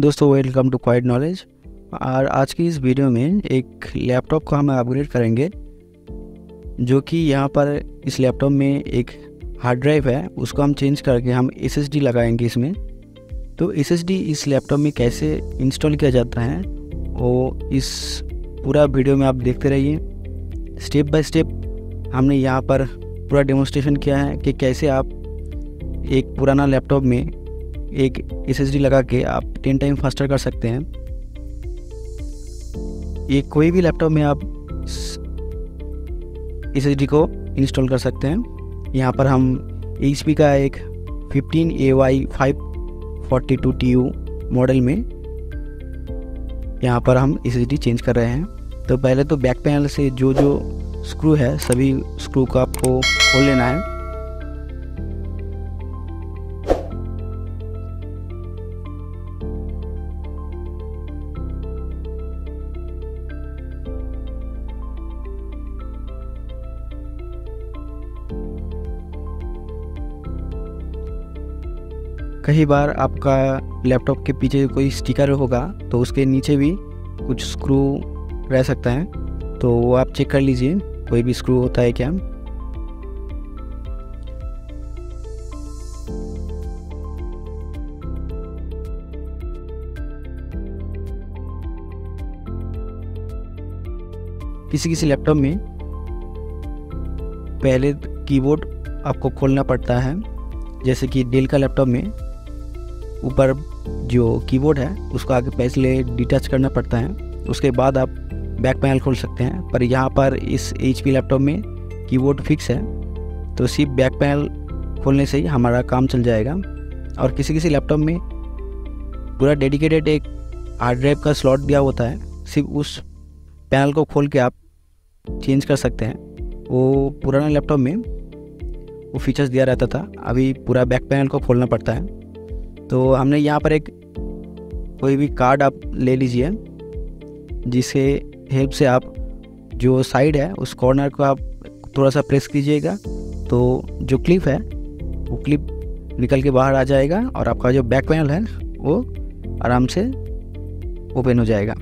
दोस्तों welcome to quite knowledge. और आज की इस वीडियो में एक लैपटॉप को हम अपग्रेड करेंगे, जो कि यहाँ पर इस लैपटॉप में एक हार्ड ड्राइव है, उसको हम चेंज करके हम एसएसडी लगाएंगे इसमें। तो एसएसडी इस लैपटॉप में कैसे इंस्टॉल किया जाता है वो इस पूरा वीडियो में आप देखते रहिए। स्टेप बाय स्टेप हमने यहाँ पर पूरा डेमोन्स्ट्रेशन किया है कि कैसे आप एक पुराना लैपटॉप में एक एसएसडी लगा के आप 10 टाइम फास्टर कर सकते हैं। ये कोई भी लैपटॉप में आप एसएसडी को इंस्टॉल कर सकते हैं। यहाँ पर हम HP का एक 15AY542TU मॉडल में यहाँ पर हम एसएसडी चेंज कर रहे हैं। तो पहले तो बैक पैनल से जो जो स्क्रू है सभी स्क्रू को आपको खोल लेना है। कई बार आपका लैपटॉप के पीछे कोई स्टिकर होगा तो उसके नीचे भी कुछ स्क्रू रह सकता है, तो वो आप चेक कर लीजिए कोई भी स्क्रू होता है क्या। किसी किसी लैपटॉप में पहले कीबोर्ड आपको खोलना पड़ता है, जैसे कि डेल का लैपटॉप में ऊपर जो कीबोर्ड है उसको आगे पहले डिटैच करना पड़ता है, उसके बाद आप बैक पैनल खोल सकते हैं। पर यहाँ पर इस HP लैपटॉप में कीबोर्ड फिक्स है, तो सिर्फ बैक पैनल खोलने से ही हमारा काम चल जाएगा। और किसी किसी लैपटॉप में पूरा डेडिकेटेड एक हार्ड ड्राइव का स्लॉट दिया होता है, सिर्फ उस पैनल को खोल के आप चेंज कर सकते हैं। वो पुराना लैपटॉप में वो फीचर्स दिया रहता था, अभी पूरा बैक पैनल को खोलना पड़ता है। तो हमने यहाँ पर एक कोई भी कार्ड आप ले लीजिए, जिसके हेल्प से आप जो साइड है उस कॉर्नर को आप थोड़ा सा प्रेस कीजिएगा तो जो क्लिप है वो क्लिप निकल के बाहर आ जाएगा और आपका जो बैक पैनल है वो आराम से ओपन हो जाएगा।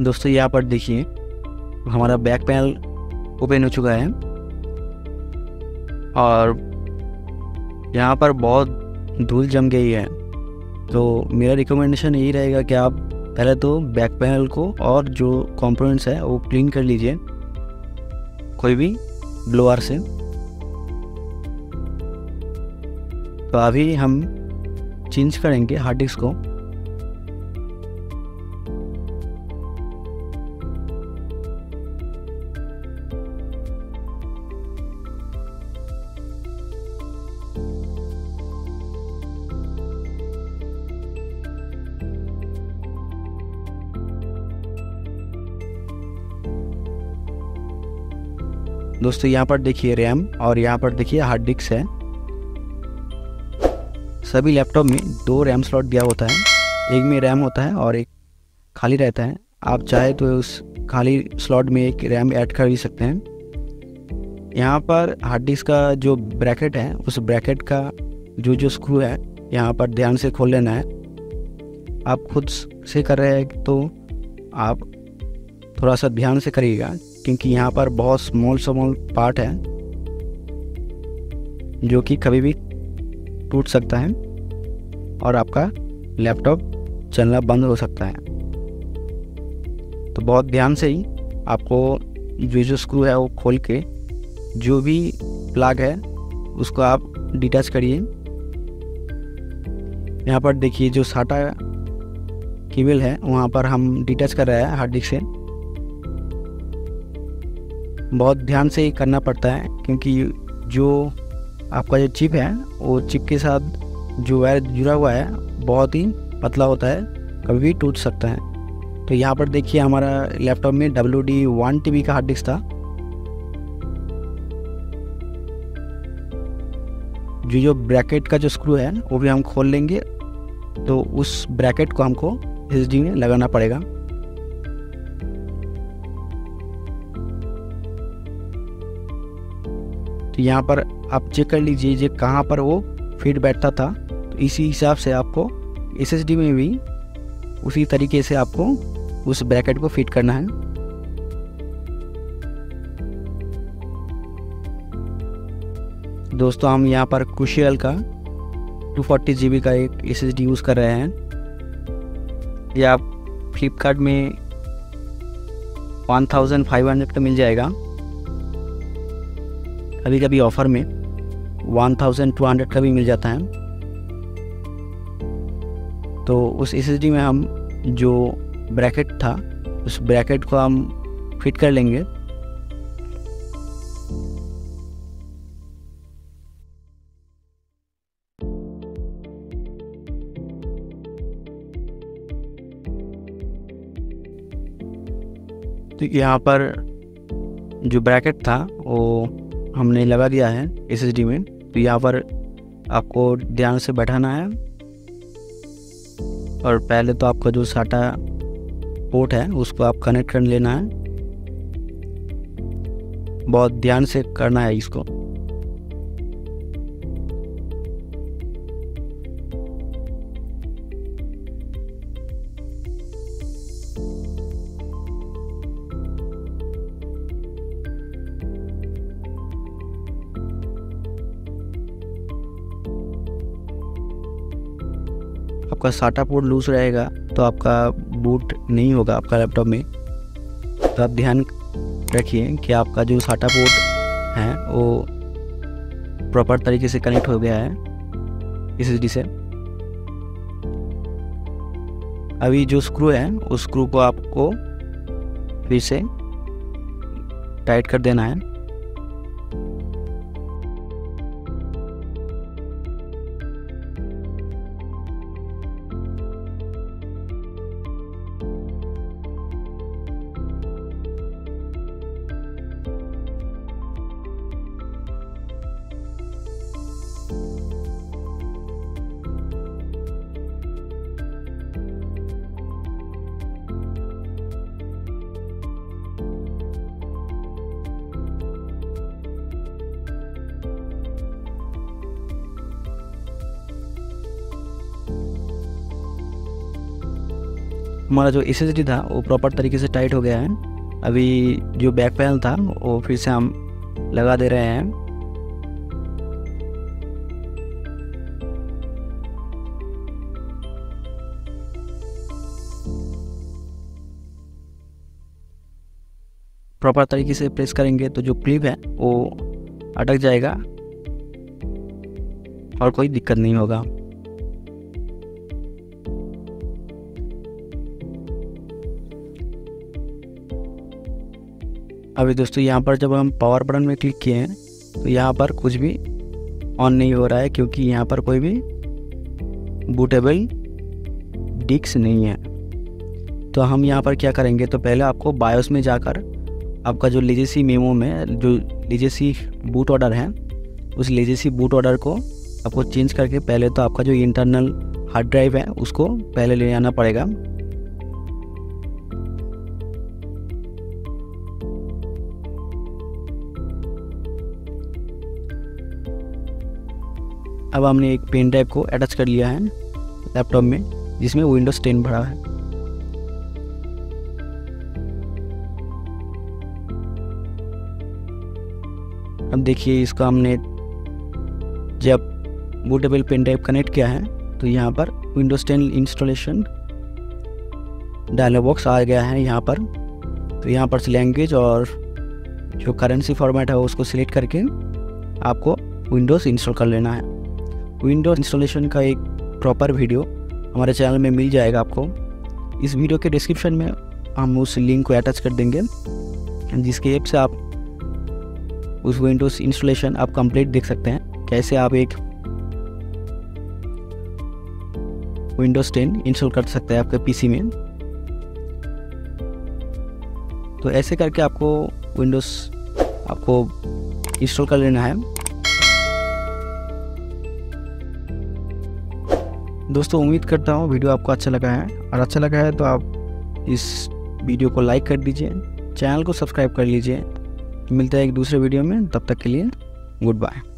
दोस्तों यहाँ पर देखिए हमारा बैक पैनल ओपन हो चुका है और यहाँ पर बहुत धूल जम गई है। तो मेरा रिकमेंडेशन यही रहेगा कि आप पहले तो बैक पैनल को और जो कंपोनेंट्स है वो क्लीन कर लीजिए कोई भी ब्लोअर से। तो अभी हम चेंज करेंगे हार्ड डिस्क को। दोस्तों यहाँ पर देखिए रैम और यहाँ पर देखिए हार्ड डिस्क है। सभी लैपटॉप में 2 रैम स्लॉट दिया होता है, एक में रैम होता है और एक खाली रहता है। आप चाहे तो उस खाली स्लॉट में एक रैम ऐड कर भी सकते हैं। यहाँ पर हार्ड डिस्क का जो ब्रैकेट है उस ब्रैकेट का जो जो स्क्रू है यहाँ पर ध्यान से खोल लेना है। आप खुद से कर रहे हैं तो आप थोड़ा सा ध्यान से करिएगा, क्योंकि यहाँ पर बहुत स्मॉल पार्ट है जो कि कभी भी टूट सकता है और आपका लैपटॉप चलना बंद हो सकता है। तो बहुत ध्यान से ही आपको जो जो स्क्रू है वो खोल के जो भी प्लग है उसको आप डिटैच करिए। यहाँ पर देखिए जो SATA केबल है वहाँ पर हम डिटैच कर रहे हैं हार्ड डिस्क से, बहुत ध्यान से ही करना पड़ता है, क्योंकि जो आपका जो चिप है वो चिप के साथ जो वायर जुड़ा हुआ है बहुत ही पतला होता है, कभी भी टूट सकता है। तो यहाँ पर देखिए हमारा लैपटॉप में WD 1TB का हार्ड डिस्क था, जो ब्रैकेट का जो स्क्रू है वो भी हम खोल लेंगे, तो उस ब्रैकेट को हमको एसएसडी में लगाना पड़ेगा। तो यहाँ पर आप चेक कर लीजिए जो कहाँ पर वो फिट बैठता था, तो इसी हिसाब से आपको एसएसडी में भी उसी तरीके से आपको उस ब्रैकेट को फिट करना है। दोस्तों हम यहाँ पर क्रूशियल का 240GB का एक एसएसडी यूज़ कर रहे हैं। ये आप फ्लिपकार्ट में 1500 का मिल जाएगा, कभी कभी ऑफ़र में 1200 का भी मिल जाता है। तो उस एसएसडी में हम जो ब्रैकेट था उस ब्रैकेट को हम फिट कर लेंगे। तो यहाँ पर जो ब्रैकेट था वो हमने लगा दिया है एसएसडी में। तो यहाँ पर आपको ध्यान से बैठाना है, और पहले तो आपका जो SATA पोर्ट है उसको आप कनेक्ट कर लेना है, बहुत ध्यान से करना है इसको। आपका SATA पोर्ट लूज रहेगा तो आपका बूट नहीं होगा आपका लैपटॉप में। तो आप ध्यान रखिए कि आपका जो SATA पोर्ट है वो प्रॉपर तरीके से कनेक्ट हो गया है एसएसडी से। अभी जो स्क्रू है उस स्क्रू को आपको फिर से टाइट कर देना है। हमारा जो एसएसडी था वो प्रॉपर तरीके से टाइट हो गया है। अभी जो बैक पैनल था वो फिर से हम लगा दे रहे हैं। प्रॉपर तरीके से प्रेस करेंगे तो जो क्लिप है वो अटक जाएगा और कोई दिक्कत नहीं होगा। अभी दोस्तों यहाँ पर जब हम पावर बटन में क्लिक किए हैं तो यहाँ पर कुछ भी ऑन नहीं हो रहा है, क्योंकि यहाँ पर कोई भी बूटेबल डिस्क नहीं है। तो हम यहाँ पर क्या करेंगे, तो पहले आपको बायोस में जाकर आपका जो लेजेसी मेमो में जो लेजेसी बूट ऑर्डर है उस लेजेसी बूट ऑर्डर को आपको चेंज करके पहले तो आपका जो इंटरनल हार्ड ड्राइव है उसको पहले ले आना पड़ेगा। अब हमने एक पेन ड्राइव को अटैच कर लिया है लैपटॉप में जिसमें विंडोज़ 10 भरा है। अब देखिए इसको हमने जब बूटेबल पेन ड्राइव कनेक्ट किया है तो यहाँ पर विंडोज़ 10 इंस्टॉलेशन डायलॉग बॉक्स आ गया है। यहाँ पर तो यहाँ पर लैंग्वेज और जो करेंसी फॉर्मेट है उसको सिलेक्ट करके आपको विंडोज़ इंस्टॉल कर लेना है। विंडोज़ इंस्टॉलेशन का एक प्रॉपर वीडियो हमारे चैनल में मिल जाएगा आपको। इस वीडियो के डिस्क्रिप्शन में हम उस लिंक को अटैच कर देंगे जिसकी ऐप से आप उस विंडोज़ इंस्टॉलेशन आप कंप्लीट देख सकते हैं कैसे आप एक विंडोज़ 10 इंस्टॉल कर सकते हैं आपके पीसी में। तो ऐसे करके आपको विंडोज़ आपको इंस्टॉल कर लेना है। दोस्तों उम्मीद करता हूँ वीडियो आपको अच्छा लगा है, और अच्छा लगा है तो आप इस वीडियो को लाइक कर दीजिए, चैनल को सब्सक्राइब कर लीजिए। मिलता है एक दूसरे वीडियो में, तब तक के लिए गुड बाय।